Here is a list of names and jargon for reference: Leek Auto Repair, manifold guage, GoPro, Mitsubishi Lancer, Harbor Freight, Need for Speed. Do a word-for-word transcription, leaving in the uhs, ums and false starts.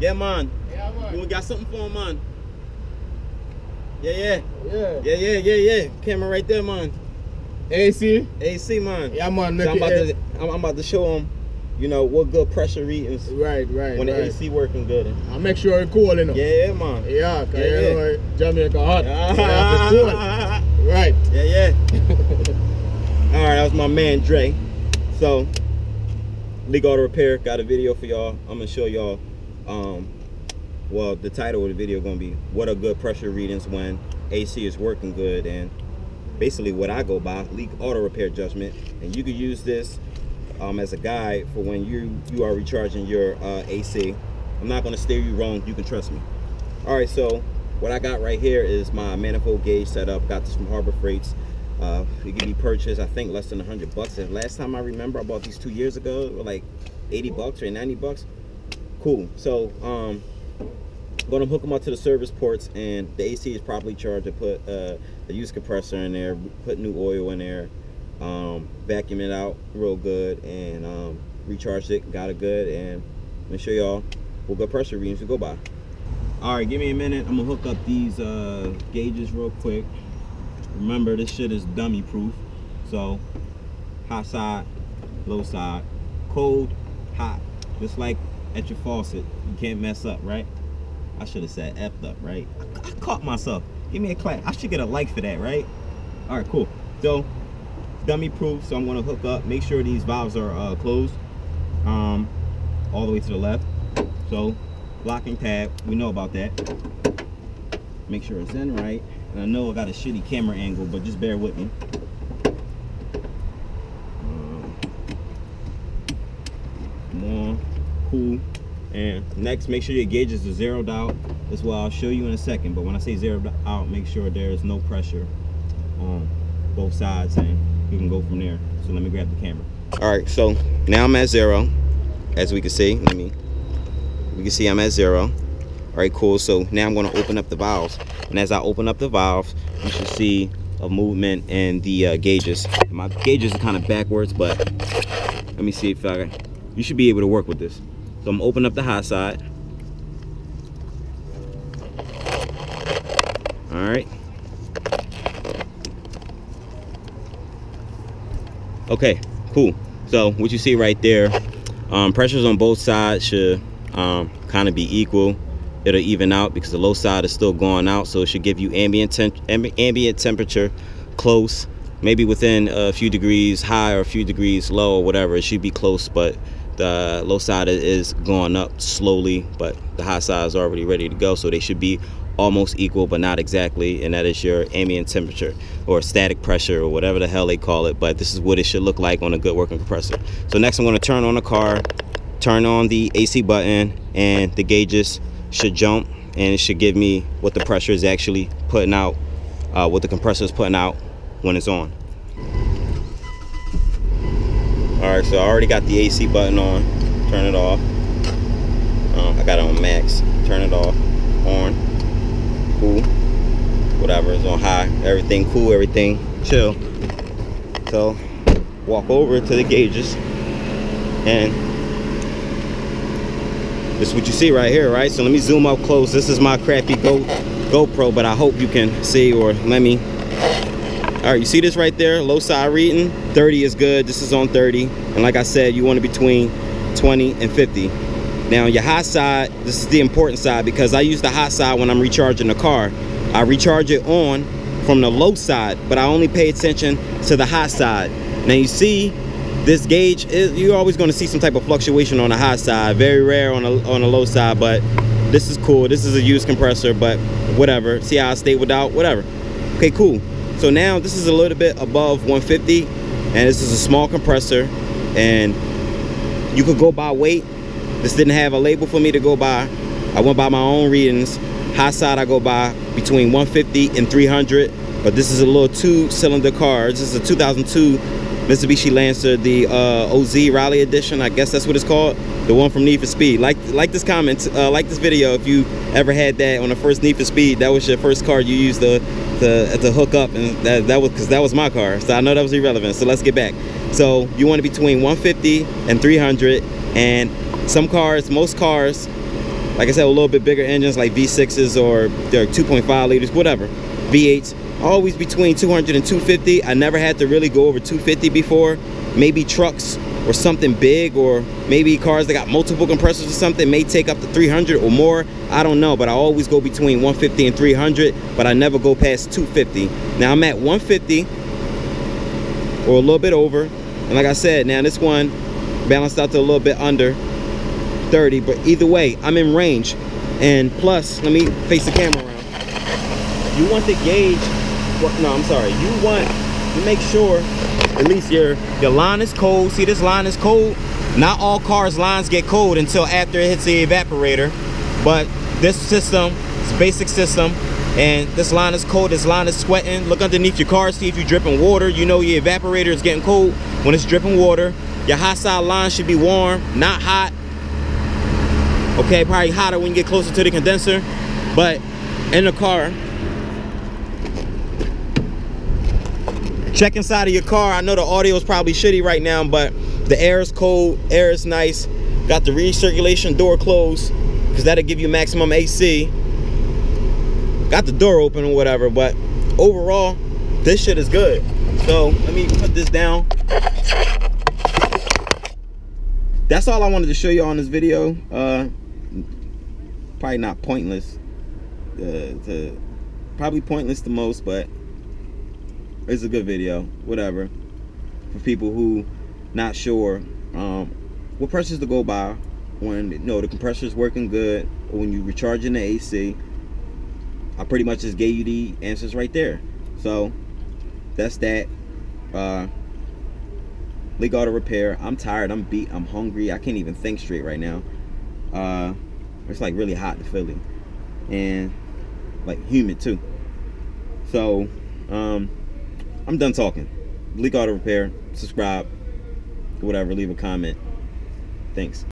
Yeah, man. Yeah, man. You got something for him, man. Yeah, yeah. Yeah. Yeah, yeah, yeah, yeah. Camera right there, man. A C? A C, man. Yeah, man. So I'm, about to, I'm, I'm about to show him, you know, what good pressure readings. Right, right, When the right. A C working good. I'll make sure it's cool enough. Yeah, man. Yeah, because yeah, yeah. you know, Jamaica hot. Ah, yeah, cool. ah, right. Yeah, yeah. All right, that was my man, Dre. So, Leek Auto Repair, got a video for y'all. I'm going to show y'all. Um, well, the title of the video gonna be what are good pressure readings when A C is working good, and basically what I go by, Leek Auto Repair judgment, and you can use this um, as a guide for when you you are recharging your uh, A C. I'm not gonna steer you wrong. You can trust me. All right, so what I got right here is my manifold gauge setup. Got this from Harbor Freights. Uh, it can be purchased, I think, less than a hundred bucks. And last time I remember, I bought these two years ago. It was like eighty bucks or ninety bucks. Cool. So um gonna hook them up to the service ports, and the A C is properly charged. I put uh a used compressor in there, put new oil in there, um vacuum it out real good, and um recharged it, got it good, and I'm gonna show y'all what good pressure readings to go by. All right, give me a minute. I'm gonna hook up these uh gauges real quick. Remember, this shit is dummy proof, so hot side, low side, cold, hot, just like at your faucet. You can't mess up, right? I should have said effed up, right? I, I caught myself. Give me a clap. I should get a like for that, right? All right, cool. So dummy proof, so I'm going to hook up, make sure these valves are uh, closed um all the way to the left. So locking tab, we know about that. Make sure it's in right. And I know I got a shitty camera angle, but just bear with me. Cool. And next, make sure your gauges are zeroed out as well. I'll show you in a second, but when I say zeroed out, make sure there is no pressure on both sides, and you can go from there. So let me grab the camera. All right, so now I'm at zero, as we can see. Let me we can see I'm at zero. All right, cool. So now I'm going to open up the valves, and as I open up the valves, you should see a movement in the uh, gauges. And my gauges are kind of backwards, but let me see if I can. You should be able to work with this. So I'm opening up the hot side. All right. Okay, cool. So what you see right there, um, pressures on both sides should um, kind of be equal. It'll even out because the low side is still going out. So it should give you ambient, temp ambient temperature close, maybe within a few degrees high or a few degrees low or whatever. It should be close, but the low side is going up slowly, but the high side is already ready to go, so they should be almost equal but not exactly, and that is your ambient temperature or static pressure or whatever the hell they call it, but this is what it should look like on a good working compressor. So next I'm going to turn on the car, turn on the A C button, and the gauges should jump, and it should give me what the pressure is actually putting out, uh, what the compressor is putting out when it's on. All right, so I already got the A C button on. Turn it off. Um, I got it on max. Turn it off. On. Cool. Whatever is on high. Everything cool. Everything chill. So walk over to the gauges, and this is what you see right here, right? So let me zoom up close. This is my crappy Go GoPro, but I hope you can see, or let me. All right, you see this right there, low side reading, thirty is good. This is on thirty, and like I said, you want to between twenty and fifty. Now your high side, this is the important side, because I use the high side when I'm recharging the car. I recharge it on from the low side, but I only pay attention to the high side. Now you see this gauge, is you're always going to see some type of fluctuation on the high side, very rare on the, on the low side, but this is cool. This is a used compressor, but whatever. See how I stay without, whatever. Okay, cool. So now this is a little bit above one fifty, and this is a small compressor, and you could go by weight. This didn't have a label for me to go by. I went by my own readings. High side I go by between one fifty and three hundred, but this is a little two-cylinder car. This is a two thousand two Mitsubishi Lancer, the uh, O Z Rally Edition. I guess that's what it's called. The one from Need for Speed. Like, like this comment, uh, like this video if you ever had that on the first Need for Speed. That was your first car you used to, to, to hook up, and that, that was because that was my car. So I know that was irrelevant. So let's get back. So you want to be between one fifty and three hundred, and some cars, most cars, like I said, a little bit bigger engines like V sixes or their two point five liters, whatever, V eights, always between two hundred and two fifty. I never had to really go over two fifty before. Maybe trucks or something big, or maybe cars that got multiple compressors or something may take up to three hundred or more, I don't know, but I always go between one fifty and three hundred, but I never go past two fifty. Now I'm at one fifty or a little bit over, and like I said, now this one balanced out to a little bit under thirty, but either way, I'm in range. And plus, let me face the camera around. You want to gauge what, no, I'm sorry, you want to make sure at least your your line is cold. See, this line is cold. Not all cars' lines get cold until after it hits the evaporator, but this system, it's a basic system, and this line is cold, this line is sweating. Look underneath your car, see if you're dripping water. You know your evaporator is getting cold when it's dripping water. Your high side line should be warm, not hot. Okay, probably hotter when you get closer to the condenser, but in the car, check inside of your car. I know the audio is probably shitty right now, but the air is cold, air is nice. Got the recirculation door closed, because that'll give you maximum A C. Got the door open or whatever, but overall, this shit is good. So let me put this down. That's all I wanted to show you on this video. Uh, probably not pointless. Uh, to, probably pointless the most, but it's a good video, whatever, for people who not sure um, what pressures to go by when, you know, the compressor is working good, or when you recharging the A C. I pretty much just gave you the answers right there. So that's that. Uh, Leek Auto Repair. I'm tired, I'm beat, I'm hungry, I can't even think straight right now. Uh, it's like really hot in Philly, and like humid too. So um, I'm done talking. Leek Auto Repair, subscribe, whatever, leave a comment. Thanks.